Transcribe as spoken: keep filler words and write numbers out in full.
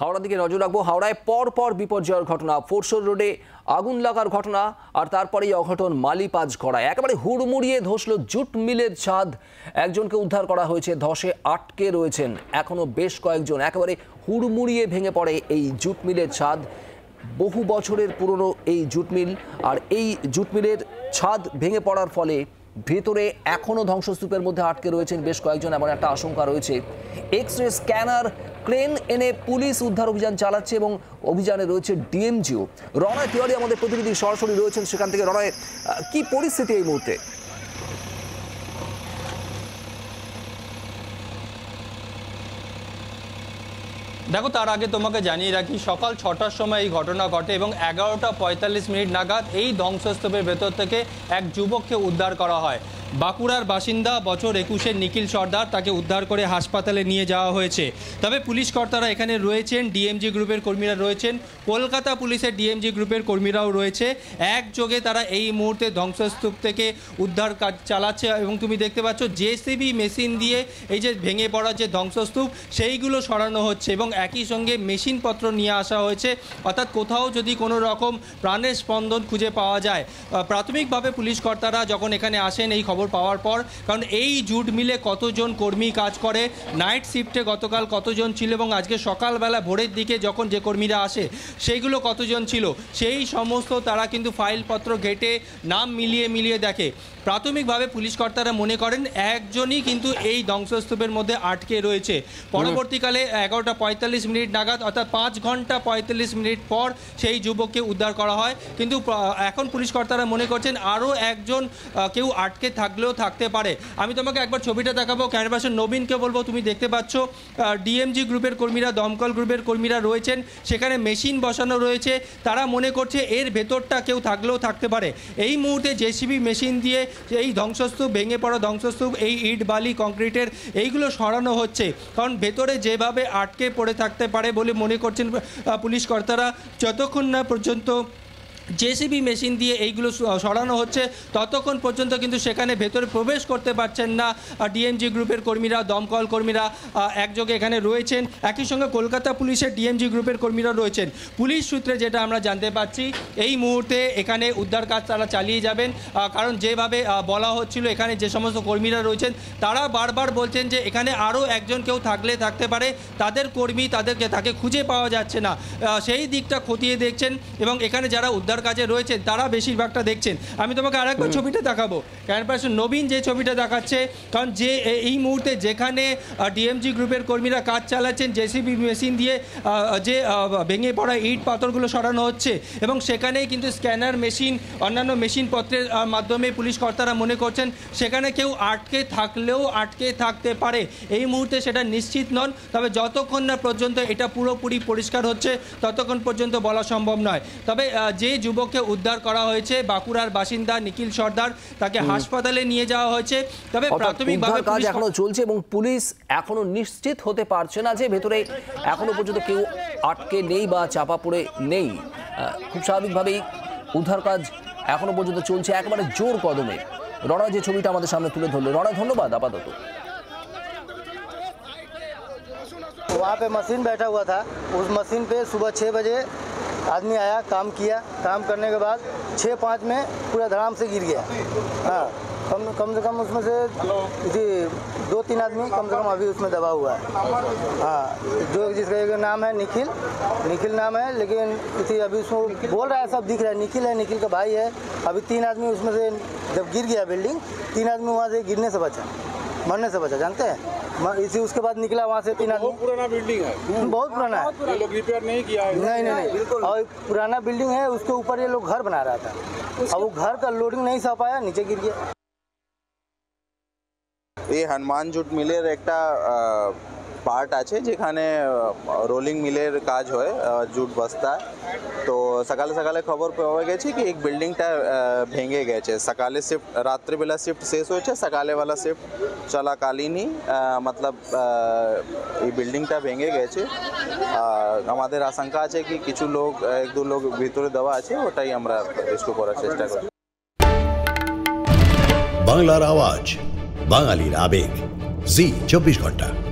হাওড়া দিকে নজর রাখবো। হাওড়ায় পরপর বিপর্যয়ের ঘটনা, ফোর্সর রোডে আগুন লাগার ঘটনা আর তারপরেই অঘটন মালিপাঁচ গড়ায়। একেবারে হুড়মুড়িয়ে ধসল জুট মিলের ছাদ, একজনকে উদ্ধার করা হয়েছে, ধসে আটকে রয়েছেন এখনও বেশ কয়েকজন। একেবারে হুড়মুড়িয়ে ভেঙে পড়ে এই জুট মিলের ছাদ, বহু বছরের পুরনো এই জুট মিল, আর এই জুট মিলের ছাদ ভেঙে পড়ার ফলে ভেতরে এখনও ধ্বংসস্তূপের মধ্যে আটকে রয়েছেন বেশ কয়েকজন, এমন একটা আশঙ্কা রয়েছে। এক্স রে স্ক্যানার, ক্রেন এনে পুলিশ উদ্ধার অভিযান চালাচ্ছে এবং অভিযানে রয়েছে ডিএমজিও। রণয় তিওয়ারি আমাদের প্রতিনিধি সরাসরি রয়েছেন সেখান থেকে। রণয়, কি পরিস্থিতি এই মুহূর্তে? দেখো, তার আগে তোমাকে জানিয়ে রাখি, সকাল ছটার সময় এই ঘটনা ঘটে এবং এগারোটা পঁয়তাল্লিশ মিনিট নাগাদ এই ধ্বংসস্তূপের ভেতর থেকে এক যুবককে উদ্ধার করা হয়। বাঁকুড়ার বাসিন্দা বছর একুশের নিখিল সর্দার, তাকে উদ্ধার করে হাসপাতালে নিয়ে যাওয়া হয়েছে। তবে পুলিশকর্তারা এখানে রয়েছেন, ডিএমজি গ্রুপের কর্মীরা রয়েছেন, কলকাতা পুলিশের ডিএমজি গ্রুপের কর্মীরাও রয়েছে। একযোগে তারা এই মুহূর্তে ধ্বংসস্তূপ থেকে উদ্ধার কাজ চালাচ্ছে এবং তুমি দেখতে পাচ্ছ জেসিবি মেশিন দিয়ে এই যে ভেঙে পড়া যে ধ্বংসস্তূপ সেইগুলো সরানো হচ্ছে এবং একই সঙ্গে মেশিনপত্র নিয়ে আসা হয়েছে, অর্থাৎ কোথাও যদি কোনো রকম প্রাণের স্পন্দন খুঁজে পাওয়া যায়। প্রাথমিকভাবে পুলিশকর্তারা যখন এখানে আসেন এই খবর পাওয়ার পর, কারণ এই জুট মিলে কতজন কর্মী কাজ করে, নাইট শিফটে গতকাল কতজন ছিল এবং আজকে সকালবেলা ভোরের দিকে যখন যে কর্মীরা আসে সেইগুলো কতজন ছিল, সেই সমস্ত তারা কিন্তু ফাইলপত্র ঘেঁটে নাম মিলিয়ে মিলিয়ে দেখে। প্রাথমিকভাবে পুলিশকর্তারা মনে করেন একজনই কিন্তু এই ধ্বংসস্তূপের মধ্যে আটকে রয়েছে। পরবর্তীকালে এগারোটা পঁয়তাল্লিশ মিনিট নাগাদ, অর্থাৎ পাঁচ ঘন্টা পঁয়তাল্লিশ মিনিট পর সেই যুবককে উদ্ধার করা হয়, কিন্তু এখন পুলিশকর্তারা মনে করছেন আরও একজন কেউ আটকে থাকলেও থাকতে পারে। আমি তোমাকে একবার ছবিটা দেখাবো, ক্যামেরাপার্সন নবীনকে বলবো, তুমি দেখতে পাচ্ছ ডিএমজি গ্রুপের কর্মীরা, দমকল গ্রুপের কর্মীরা রয়েছেন, সেখানে মেশিন বসানো রয়েছে, তারা মনে করছে এর ভেতরটা কেউ থাকলেও থাকতে পারে। এই মুহূর্তে জেসিবি মেশিন দিয়ে এই ধ্বংসস্তূপ, ভেঙে পড়া ধ্বংসস্তূপ, এই ইট, বালি, কংক্রিটের এইগুলো সরানো হচ্ছে, কারণ ভেতরে যেভাবে আটকে পড়ে থাকতে পারে বলে মনে করছেন পুলিশকর্তারা। যতক্ষণ না পর্যন্ত জেসিবি মেশিন দিয়ে এইগুলো সরানো হচ্ছে ততক্ষণ পর্যন্ত কিন্তু সেখানে ভেতরে প্রবেশ করতে পারছেন না ডিএমজি গ্রুপের কর্মীরা, দমকল কর্মীরা একযোগে এখানে রয়েছেন, একই সঙ্গে কলকাতা পুলিশের ডিএমজি গ্রুপের কর্মীরা রয়েছেন। পুলিশ সূত্রে যেটা আমরা জানতে পারছি, এই মুহূর্তে এখানে উদ্ধার কাজ তারা চালিয়ে যাবেন, কারণ যেভাবে বলা হচ্ছিল এখানে যে সমস্ত কর্মীরা রয়েছেন তারা বারবার বলছেন যে এখানে আরও একজন কেউ থাকলে থাকতে পারে, তাদের কর্মী, তাদেরকে তাকে খুঁজে পাওয়া যাচ্ছে না, সেই দিকটা খতিয়ে দেখছেন এবং এখানে যারা উদ্ধার কাজে রয়েছে তারা বেশিরভাগটা দেখছেন। আমি তোমাকে আরেকবার ছবিটা দেখাবো, ক্যামেরাপার্সন নবীন যে ছবিটা দেখাচ্ছে, কারণ যে এই মুহূর্তে যেখানে ডিএমজি গ্রুপের কর্মীরা কাজ চালাচ্ছেন জেসিবি মেশিন দিয়ে যে ভেঙে পড়া ইট পাথরগুলো সরানো হচ্ছে এবং সেখানেই কিন্তু স্ক্যানার মেশিন, অন্যান্য মেশিনপত্রের মাধ্যমে পুলিশকর্তারা মনে করছেন সেখানে কেউ আটকে থাকলেও আটকে থাকতে পারে। এই মুহূর্তে সেটা নিশ্চিত নন, তবে যতক্ষণ না পর্যন্ত এটা পুরোপুরি পরিষ্কার হচ্ছে ততক্ষণ পর্যন্ত বলা সম্ভব নয়। তবে যে যুবককে উদ্ধার করা হয়েছে বাঁকুড়ার বাসিন্দা নিখিল সর্দার, তাকে হাসপাতালে নিয়ে যাওয়া হয়েছে। তবে প্রাথমিকভাবে কাজ এখনো চলছে এবং পুলিশ এখনো নিশ্চিত হতে পারছে না যে ভেতরে এখনো পর্যন্ত কেউ আটকে নেই বা চাপা পড়ে নেই। খুব স্বাভাবিকভাবেই উদ্ধার কাজ এখনো পর্যন্ত চলছে একেবারে জোর কদমে। রণা যে ছবিটা আমাদের সামনে তুলে ধরলো, রণা ধন্যবাদ। আপাতত वहाँ पे मशीन बैठा हुआ था, उस मशीन पे सुबह छः बजे आदमी आया, काम किया, काम करने के बाद छः पाँच में पूरा धड़ाम से गिर गया। हाँ, कम कम से कम उसमें से जी दो तीन आदमी कम से कम अभी उसमें दबा हुआ है। हाँ, जो जिसका नाम है निखिल, निखिल नाम है, लेकिन इसी अभी उसको बोल रहा है, सब दिख रहा है, निखिल है, निखिल का भाई है। अभी तीन आदमी उसमें से जब गिर गया बिल्डिंग, तीन आदमी वहाँ से गिरने से बचा, मरने से बचा, जानते हैं। इसी उसके बाद निकला वहाँ से तीन आदमी। बहुत पुराना बिल्डिंग है, बहुत पुराना है, ये लोग रिपेयर नहीं किया है। नहीं नहीं बिल्कुल, और पुराना बिल्डिंग है, उसके ऊपर ये लोग घर बना रहा था, अब वो घर का लोडिंग नहीं सह पाया, नीचे गिर गया। ये हनुमान जूट मिलेर एक पार्ट আছে যেখানে রোলিং মিলের কাজ হয় জুট বস্তা। তো সকালে সকালে খবর পাওয়া গেছে কি এক বিল্ডিংটা ভেঙে গেছে। সকালে শিফট, রাত্রিবেলা শিফট শেষ হয়েছে, সকালেবেলা শিফট চলাকালীনই মতলব এই বিল্ডিংটা ভেঙে গেছে। আমাদের আশঙ্কা আছে কি কিছু লোক, এক দু লোক ভিতরে দেওয়া আছে, ওটাই আমরা রেস্কিউ করার চেষ্টা করছি। বাংলার আওয়াজ, বাঙালির আবেগ, জি চব্বিশ ঘন্টা।